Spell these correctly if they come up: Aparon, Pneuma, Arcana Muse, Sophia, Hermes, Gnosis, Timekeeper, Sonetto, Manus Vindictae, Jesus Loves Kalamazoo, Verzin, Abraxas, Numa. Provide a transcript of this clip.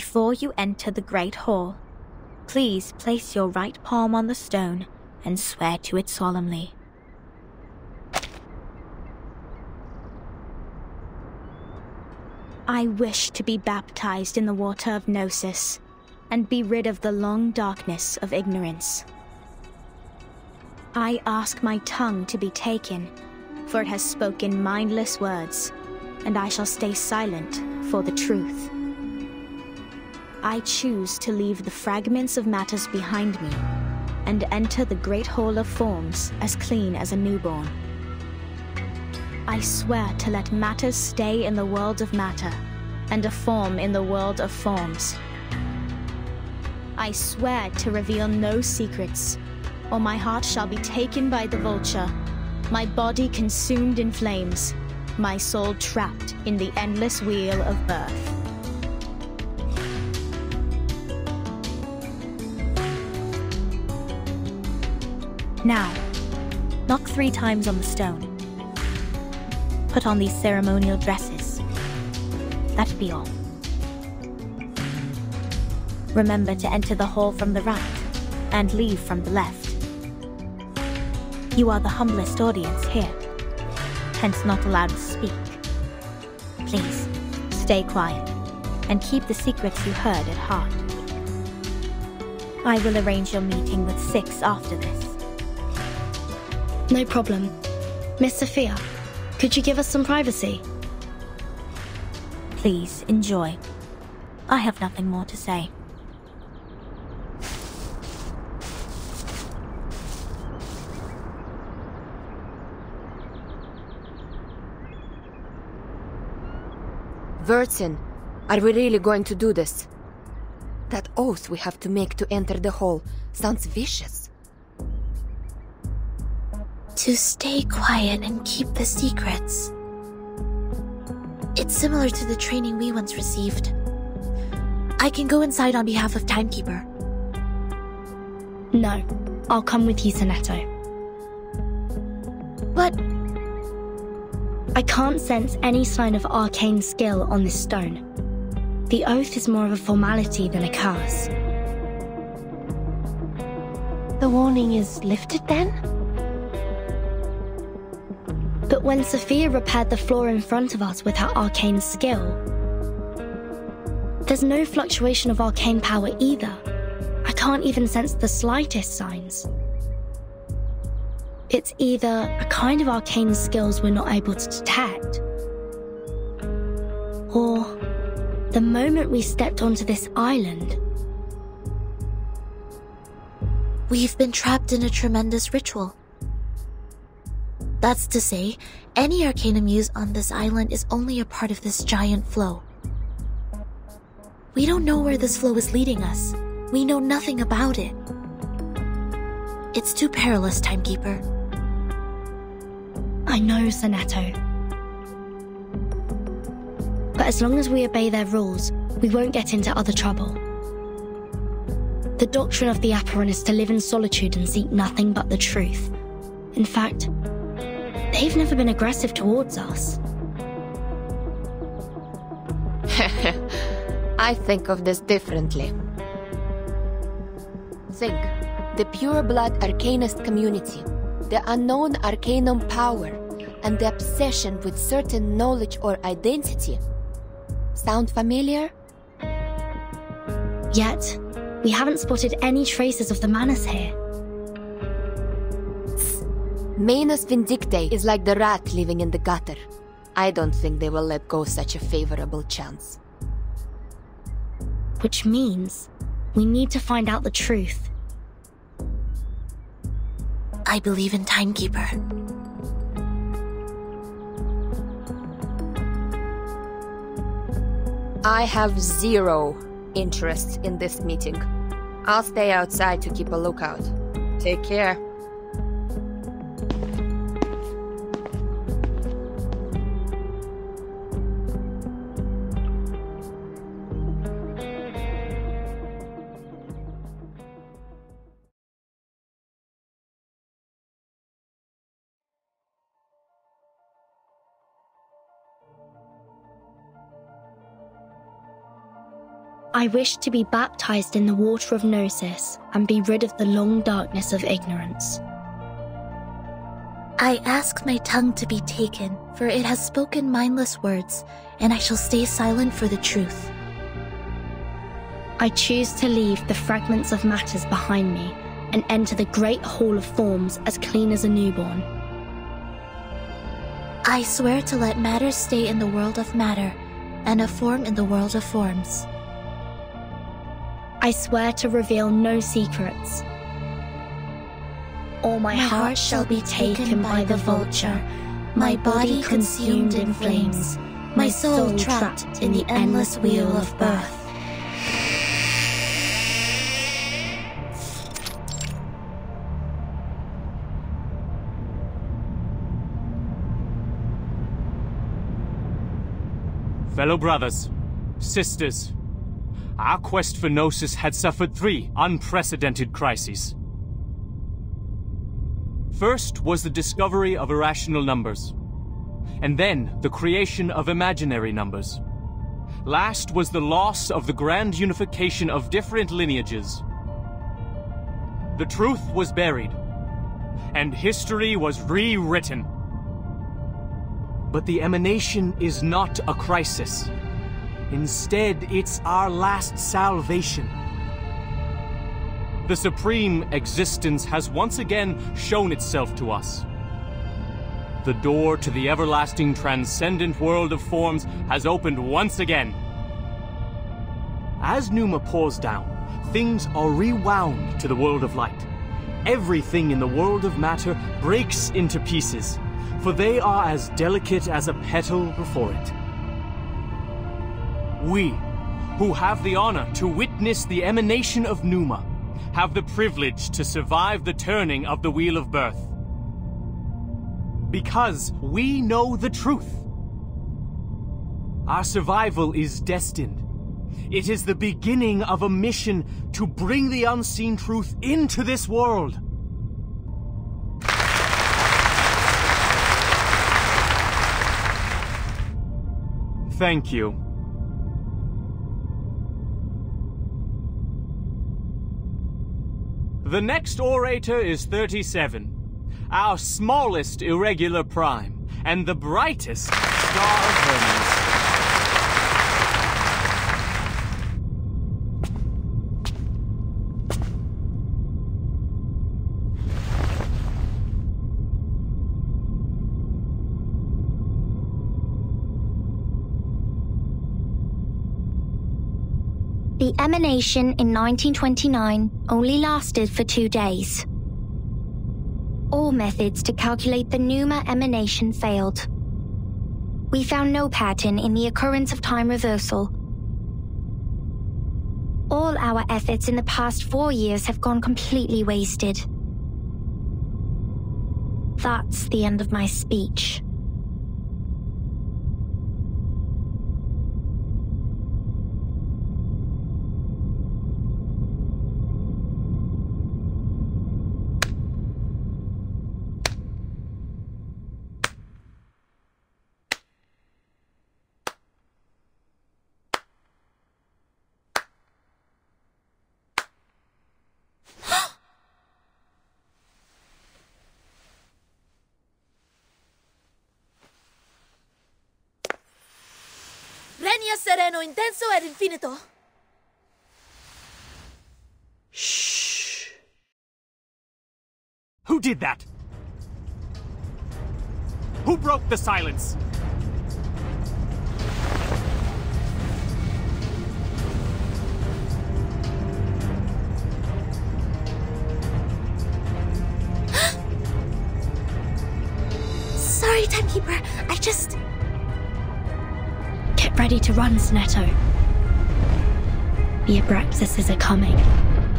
Before you enter the great hall, please place your right palm on the stone and swear to it solemnly. I wish to be baptized in the water of Gnosis and be rid of the long darkness of ignorance. I ask my tongue to be taken, for it has spoken mindless words, and I shall stay silent for the truth. I choose to leave the fragments of matters behind me and enter the great hall of forms as clean as a newborn. I swear to let matters stay in the world of matter and a form in the world of forms. I swear to reveal no secrets, or my heart shall be taken by the vulture, my body consumed in flames, my soul trapped in the endless wheel of birth. Now, knock 3 times on the stone. Put on these ceremonial dresses. That'd be all. Remember to enter the hall from the right and leave from the left. You are the humblest audience here, hence not allowed to speak. Please, stay quiet and keep the secrets you heard at heart. I will arrange your meeting with 6 after this. No problem. Miss Sophia, could you give us some privacy? Please, enjoy. I have nothing more to say. Verzin, are we really going to do this? That oath we have to make to enter the hall sounds vicious. To stay quiet and keep the secrets. It's similar to the training we once received. I can go inside on behalf of Timekeeper. No, I'll come with you, Sonetto. But I can't sense any sign of arcane skill on this stone. The oath is more of a formality than a curse. The warning is lifted then? But when Sophia repaired the floor in front of us with her arcane skill, there's no fluctuation of arcane power either. I can't even sense the slightest signs. It's either a kind of arcane skills we're not able to detect, or the moment we stepped onto this island. We've been trapped in a tremendous ritual. That's to say, any Arcana Muse on this island is only a part of this giant flow. We don't know where this flow is leading us. We know nothing about it. It's too perilous, Timekeeper. I know, Sonetto. But as long as we obey their rules, we won't get into other trouble. The doctrine of the Aparon is to live in solitude and seek nothing but the truth. In fact, they've never been aggressive towards us. I think of this differently. Think. The pure blood arcanist community, the unknown arcanum power, and the obsession with certain knowledge or identity. Sound familiar? Yet, we haven't spotted any traces of the Manus here. Manus Vindictae is like the rat living in the gutter. I don't think they will let go such a favorable chance. Which means we need to find out the truth. I believe in Timekeeper. I have 0 interest in this meeting. I'll stay outside to keep a lookout. Take care. I wished to be baptized in the water of Gnosis and be rid of the long darkness of ignorance. I ask my tongue to be taken, for it has spoken mindless words, and I shall stay silent for the truth. I choose to leave the fragments of matters behind me and enter the great hall of forms as clean as a newborn. I swear to let matter stay in the world of matter and a form in the world of forms. I swear to reveal no secrets. Or my heart shall be taken by the vulture, my body consumed in flames, my soul trapped in the endless wheel of birth. Fellow brothers, sisters, our quest for Gnosis had suffered three unprecedented crises. First was the discovery of irrational numbers, and then the creation of imaginary numbers. Last was the loss of the grand unification of different lineages. The truth was buried, and history was rewritten. But the emanation is not a crisis. Instead, it's our last salvation. The Supreme Existence has once again shown itself to us. The door to the everlasting transcendent world of forms has opened once again. As Numa pours down, things are rewound to the world of light. Everything in the world of matter breaks into pieces, for they are as delicate as a petal before it. We, who have the honor to witness the emanation of Numa, have the privilege to survive the turning of the Wheel of Birth. Because we know the truth. Our survival is destined. It is the beginning of a mission to bring the unseen truth into this world. Thank you. The next orator is 37, our smallest irregular prime, and the brightest star of Hermes. The emanation in 1929 only lasted for 2 days. All methods to calculate the Pneuma emanation failed. We found no pattern in the occurrence of time reversal. All our efforts in the past 4 years have gone completely wasted. That's the end of my speech. Sereno, intenso ed infinito. Shh. Who did that? Who broke the silence? Sorry, Timekeeper. I just... Ready to run, Sonetto. The Abraxas are coming.